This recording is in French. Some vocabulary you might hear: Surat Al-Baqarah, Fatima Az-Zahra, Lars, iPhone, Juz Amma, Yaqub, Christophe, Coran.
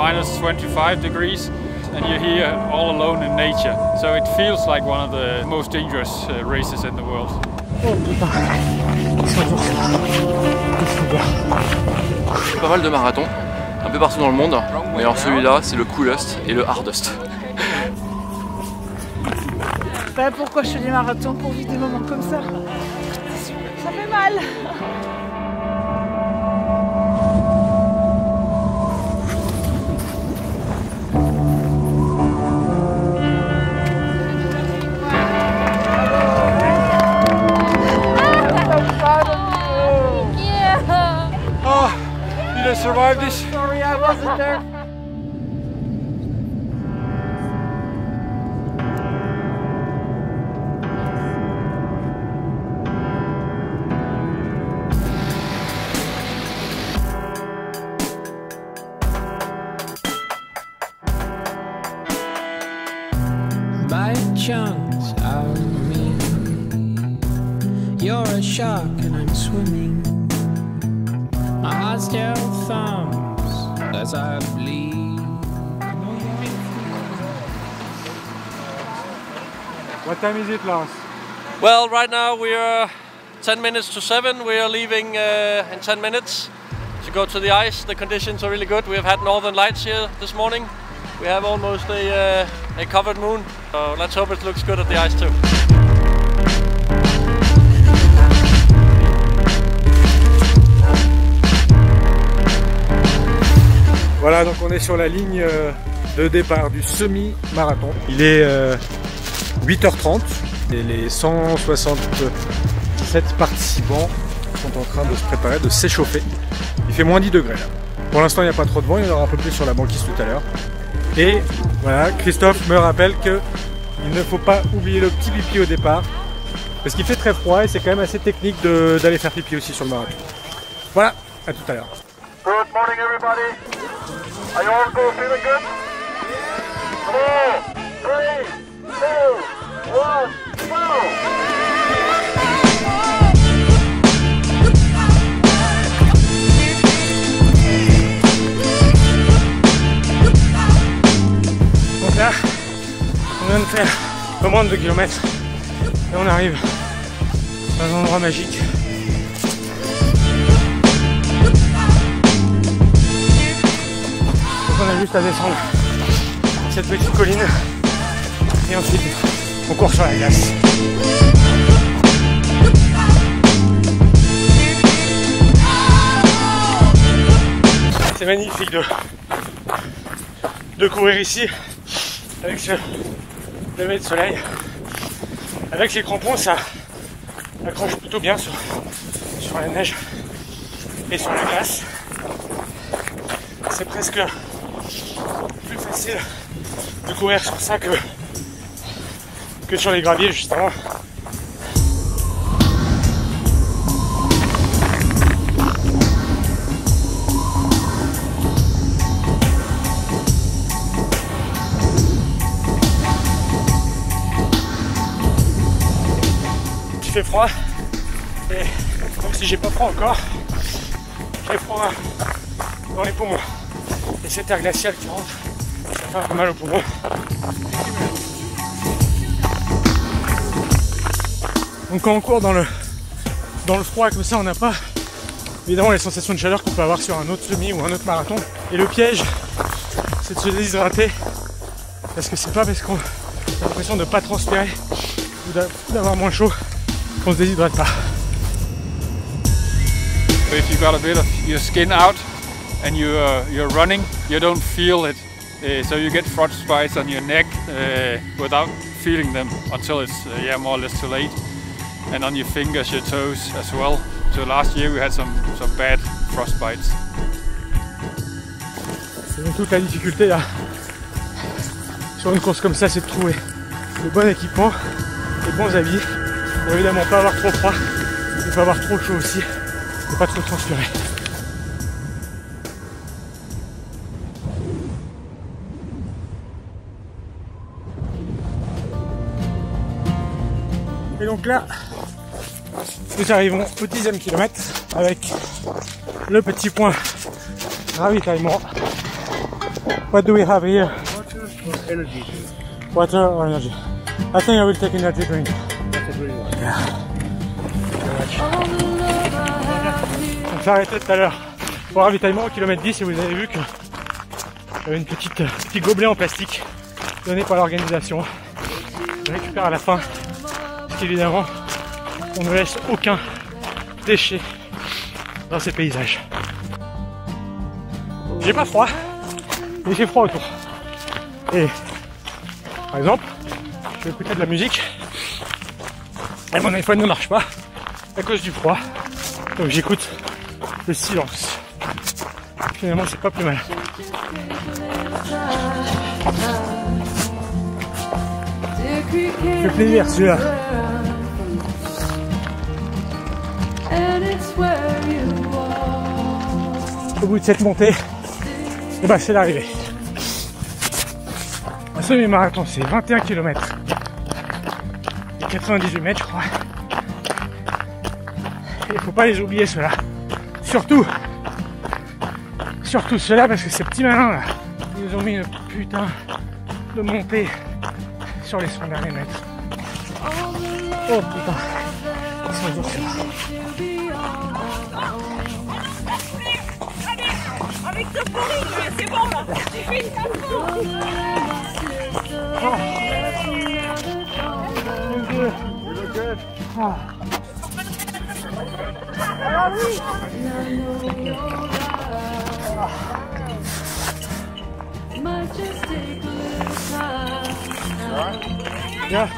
minus 25 degrees and you're here all alone in nature. So it feels like one of the most dangerous races in the world. Pas mal de marathons, un peu partout dans le monde. Mais alors celui-là, c'est le coolest et le hardest. Voilà pourquoi je fais des marathons, pour vivre des moments comme ça. Ça fait mal. I survived this. Sorry, I wasn't there. By chunks of me, you're a shark and I'm swimming. My heart still thumps as I bleed. What time is it, Lars? Well, right now we are 10 minutes to 7. We are leaving in 10 minutes to go to the ice. The conditions are really good. We have had northern lights here this morning. We have almost a covered moon. So let's hope it looks good at the ice too. Voilà, donc on est sur la ligne de départ du semi-marathon. Il est 8h30 et les 177 participants sont en train de se préparer, de s'échauffer. Il fait moins 10 degrés là. Pour l'instant, il n'y a pas trop de vent, il y en aura un peu plus sur la banquise tout à l'heure. Et voilà, Christophe me rappelle qu'il ne faut pas oublier le petit pipi au départ parce qu'il fait très froid et c'est quand même assez technique d'aller faire pipi aussi sur le marathon. Voilà, à tout à l'heure. Good morning, everybody. Are you all go feeling good? 4, 3, 2, 1, go! Donc là, on vient de faire au moins 2 km et on arrive dans un endroit magique. On a juste à descendre cette petite colline et ensuite on court sur la glace. C'est magnifique de courir ici avec ce lever de soleil. Avec les crampons, ça accroche plutôt bien sur la neige et sur la glace. C'est presque plus facile de courir sur ça que sur les graviers justement. Il fait froid et même si j'ai pas froid encore, j'ai froid dans les poumons. Et cette air glaciale qui rentre, ça fait pas mal au poumon. Donc quand on court dans le froid comme ça, on n'a pas évidemment les sensations de chaleur qu'on peut avoir sur un autre semi ou un autre marathon. Et le piège, c'est de se déshydrater, parce que c'est pas parce qu'on a l'impression de ne pas transpirer ou d'avoir moins chaud qu'on se déshydrate pas. If you got a bit of your skin out, and you're running, you don't feel it, so you get frostbites on your neck without feeling them until it's more or less too late, and on your fingers, your toes as well. So last year we had some bad frostbites. C'est donc toute la difficulté là, sur une course comme ça, c'est de trouver le bon équipement, les bons habits, pour évidemment pas avoir trop froid, mais pas avoir trop chaud aussi, et pas trop transpirer. Et donc là, nous arrivons au 10e kilomètre avec le petit point ravitaillement What do we have here? Water or energy drink? Water or energy? I think I will take energy drink. That's a green one. Yeah. On s'est arrêté tout à l'heure pour ravitaillement au kilomètre 10 et vous avez vu que j'avais une petit gobelet en plastique donné par l'organisation. On récupère à la fin, parce qu'évidemment on ne laisse aucun déchet dans ces paysages. J'ai pas froid, mais j'ai froid autour. Et par exemple, je vais écouter de la musique et mon iPhone ne marche pas à cause du froid, donc j'écoute le silence. Finalement, c'est pas plus mal. Quel plaisir celui-là. Au bout de cette montée, et ben c'est l'arrivée. Un semi-marathon, c'est 21 km et 98 mètres, je crois. Il ne faut pas les oublier ceux-là. Surtout ceux-là, parce que ces petits malins là, ils nous ont mis une putain de montée sur les 100 derniers mètres. Oh putain, ils sont durs ceux-là. Avec ce pouring, c'est bon là, j'ai fait une carton. Ah oui. Yeah.